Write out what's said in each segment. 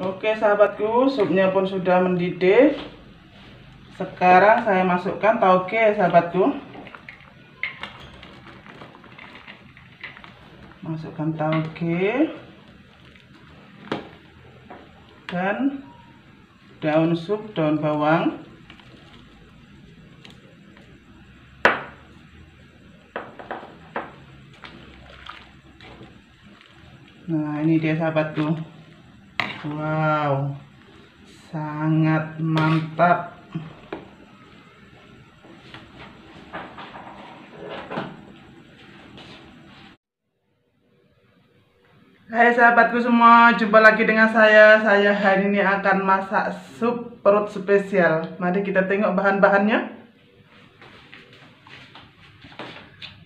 Oke sahabatku, supnya pun sudah mendidih. Sekarang saya masukkan tauge sahabatku. Masukkan tauge dan daun sup, daun bawang. Nah, ini dia sahabatku. Wow, sangat mantap. Hai sahabatku semua, jumpa lagi dengan saya hari ini akan masak sup perut spesial. Mari kita tengok bahan-bahannya.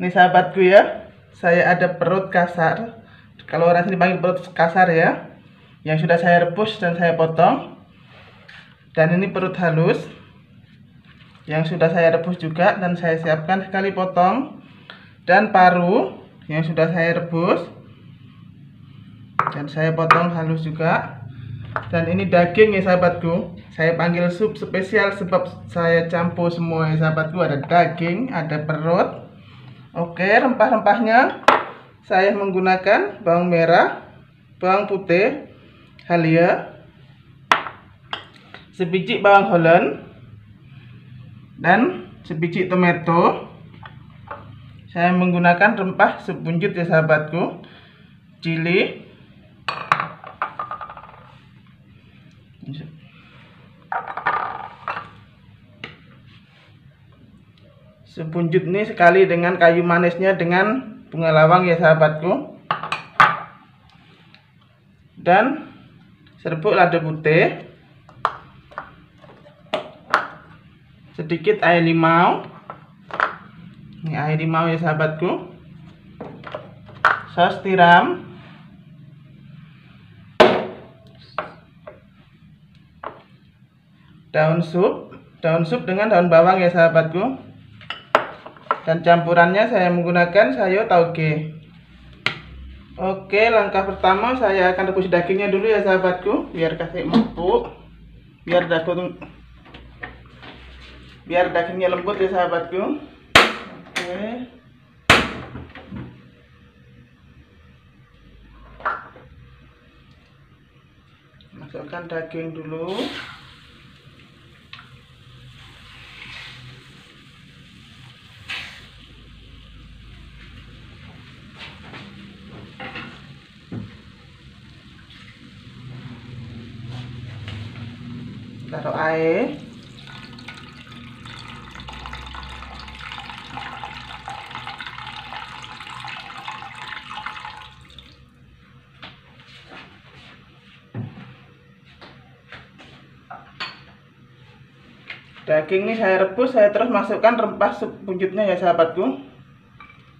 Ini sahabatku ya, saya ada perut kasar. Kalau orang sini panggil perut kasar ya, yang sudah saya rebus dan saya potong. Dan ini perut halus, yang sudah saya rebus juga dan saya siapkan sekali potong. Dan paru, yang sudah saya rebus dan saya potong halus juga. Dan ini daging ya sahabatku, saya panggil sup spesial sebab saya campur semua ya sahabatku. Ada daging, ada perut. Oke, rempah-rempahnya saya menggunakan bawang merah, bawang putih halia, sebiji bawang Holland, dan sebiji tomato. Saya menggunakan rempah sup bunjut ya sahabatku, cili, sebunjut ini sekali dengan kayu manisnya dengan bunga lawang ya sahabatku, dan serbuk lada putih, sedikit air limau. Ini air limau ya sahabatku, saus tiram, daun sup dengan daun bawang ya sahabatku. Dan campurannya saya menggunakan sayur tauge. Oke, langkah pertama saya akan rebus dagingnya dulu ya sahabatku, biar kasih empuk, biar dagingnya lembut ya sahabatku. Oke. Masukkan daging dulu. Taruh air. Daging ini saya rebus, saya terus masukkan rempah sup bunjutnya ya sahabatku,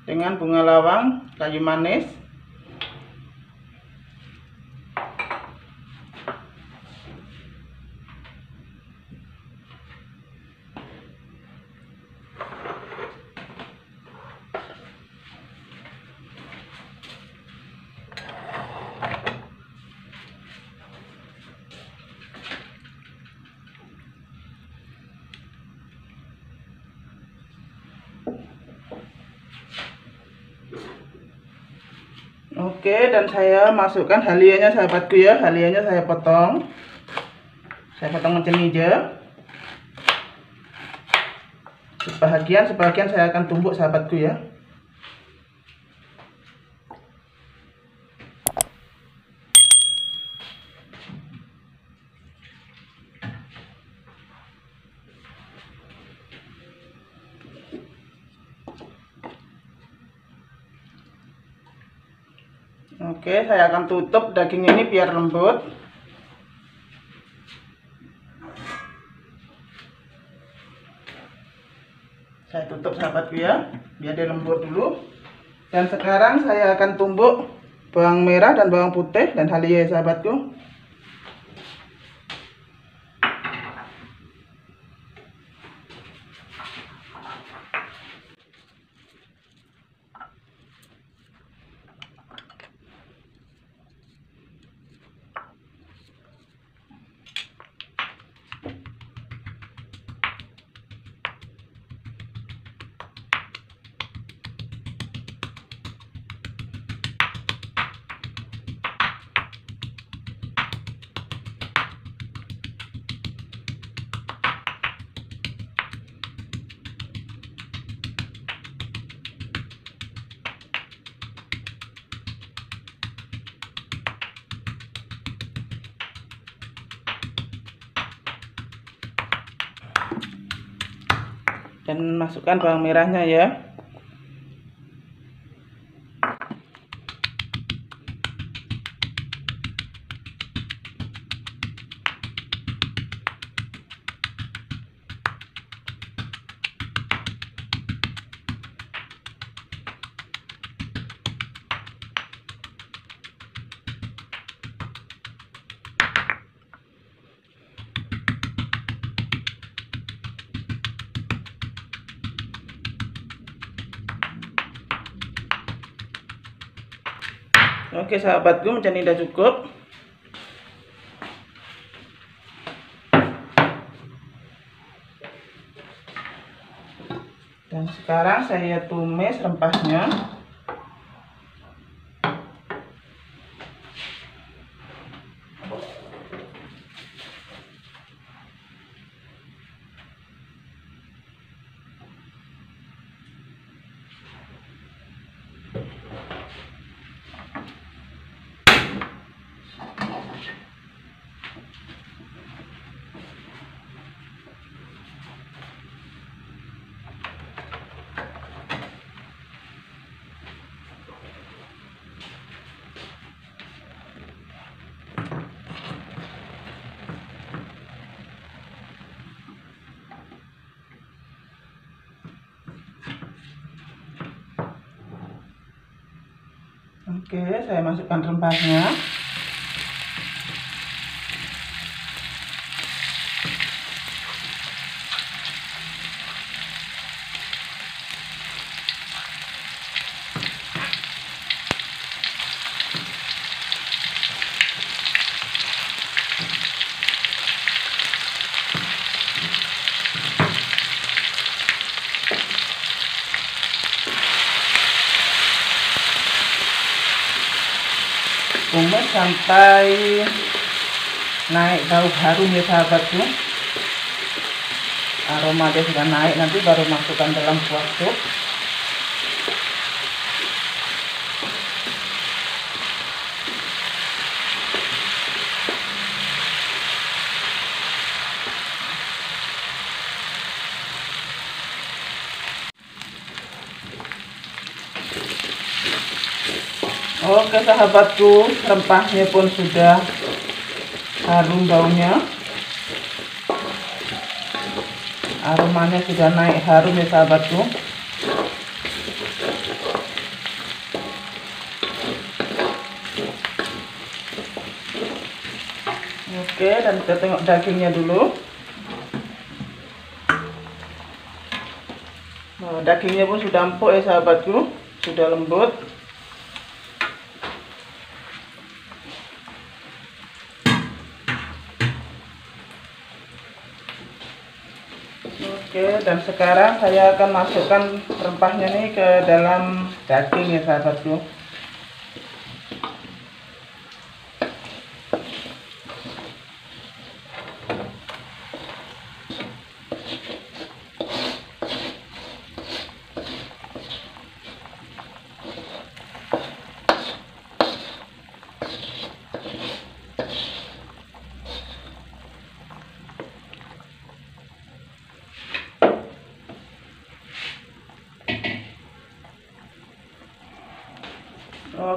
dengan bunga lawang, kayu manis, oke, dan saya masukkan halianya sahabatku ya. Halianya saya potong, macam hijau. Sebagian saya akan tumbuk sahabatku ya. Oke, saya akan tutup daging ini biar lembut. Saya tutup sahabatku ya, biar dia lembut dulu. Dan sekarang saya akan tumbuk bawang merah dan bawang putih dan halia ya sahabatku. dan masukkan bawang merahnya ya. Oke sahabatku, macam ini sudah cukup. Dan sekarang saya tumis rempahnya. Oke, saya masukkan rempahnya. Tumis sampai naik bau harum ya sahabatku, aroma dia sudah naik, nanti baru masukkan dalam kuah sup. Oke sahabatku, rempahnya pun sudah harum baunya, aromanya sudah naik harum ya sahabatku. Oke, dan kita tengok dagingnya dulu. Nah, dagingnya pun sudah empuk ya sahabatku, sudah lembut. Oke, dan sekarang saya akan masukkan rempahnya nih ke dalam daging ya sahabatku.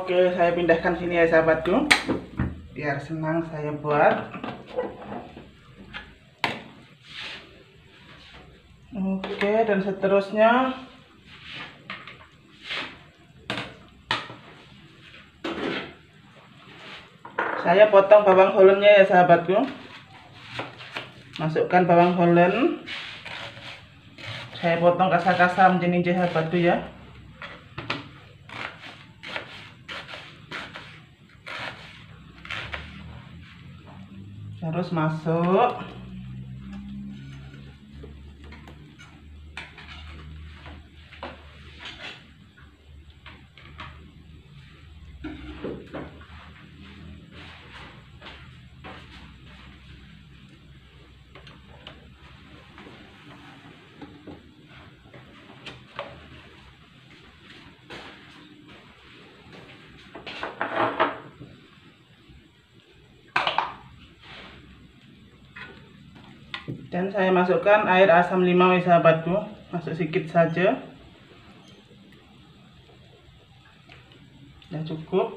Oke, saya pindahkan sini ya sahabatku, biar senang saya buat. Oke, dan seterusnya saya potong bawang hollandnya ya sahabatku. Masukkan bawang holland, saya potong kasar-kasar menjadi sahabatku ya. Terus masuk dan saya masukkan air asam limau ya sahabatku. masuk sedikit saja. Sudah cukup.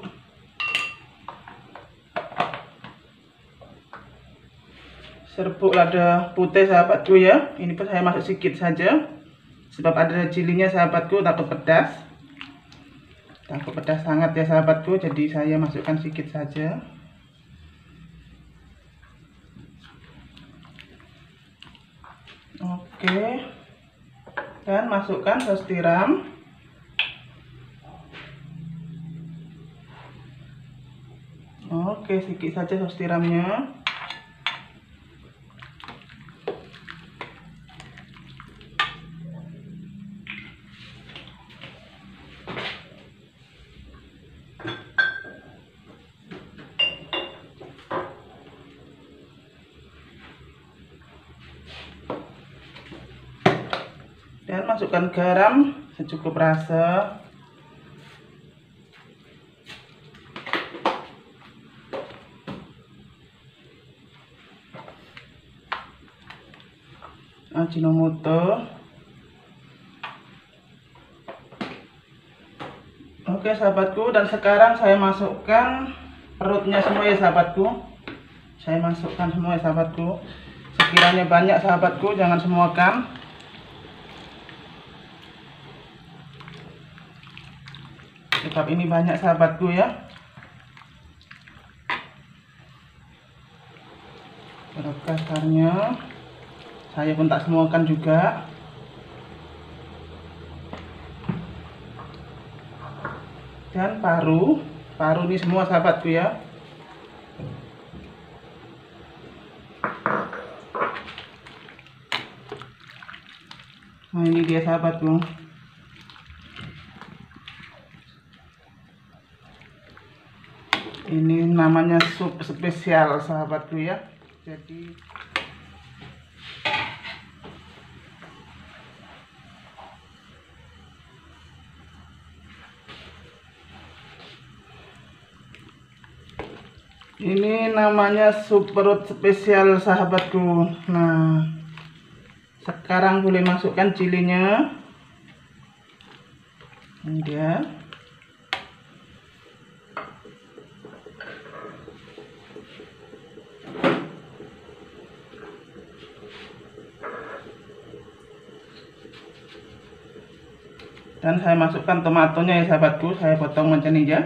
Serbuk lada putih sahabatku ya, ini pun saya masuk sedikit saja sebab ada cilinya sahabatku, takut pedas, sangat ya sahabatku, jadi saya masukkan sedikit saja. Oke, dan masukkan saus tiram. Oke, sedikit saja saus tiramnya. Dan masukkan garam secukup rasa. Ajinomoto. Oke sahabatku, dan sekarang saya masukkan perutnya semua ya sahabatku. Sekiranya banyak sahabatku, jangan semuakan. Sebab ini banyak sahabatku ya, perut kasarnya saya pun tak semuakan juga. Dan paru ini semua sahabatku ya. Nah ini dia sahabatku. Ini namanya sup spesial sahabatku ya. Jadi ini namanya sup perut spesial sahabatku. Nah, sekarang boleh masukkan cilinya. Ini dia. Dan saya masukkan tomatonya ya sahabatku, saya potong macam ini ya.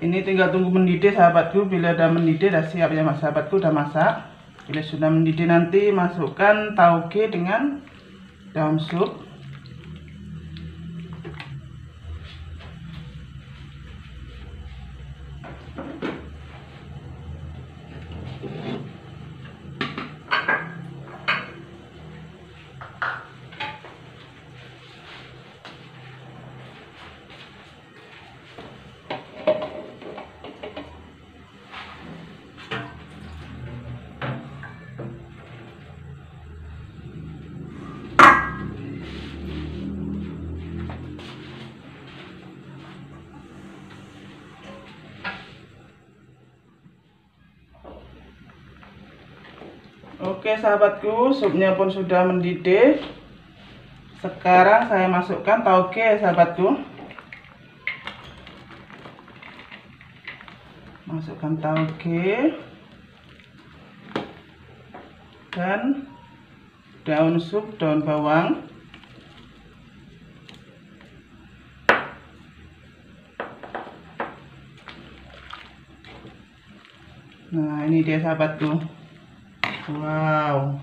Ini tinggal tunggu mendidih sahabatku. Bila udah mendidih, udah siap ya mas sahabatku, udah masak. Bila sudah mendidih, nanti masukkan tauge dengan daun sup. Oke sahabatku, supnya pun sudah mendidih. Sekarang saya masukkan tauge sahabatku. Masukkan tauge dan daun sup, daun bawang. Nah ini dia sahabatku. Wow,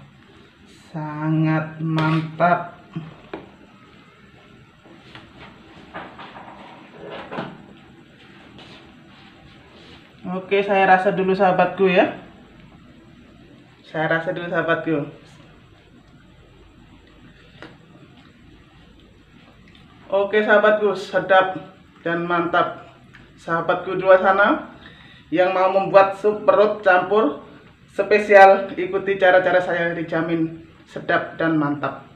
sangat mantap. Oke, saya rasa dulu sahabatku ya. Oke sahabatku, sedap dan mantap. Sahabatku di luar sana yang mau membuat sup perut campur spesial, ikuti cara-cara saya, dijamin sedap dan mantap.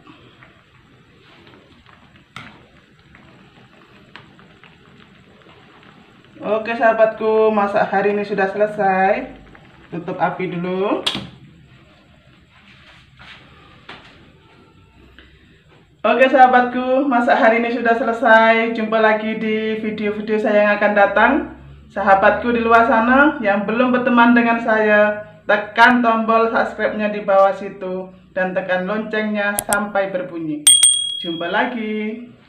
Oke sahabatku, masak hari ini sudah selesai. tutup api dulu. Oke sahabatku, masak hari ini sudah selesai. Jumpa lagi di video-video saya yang akan datang. Sahabatku di luar sana yang belum berteman dengan saya, tekan tombol subscribe-nya di bawah situ dan tekan loncengnya sampai berbunyi. Jumpa lagi.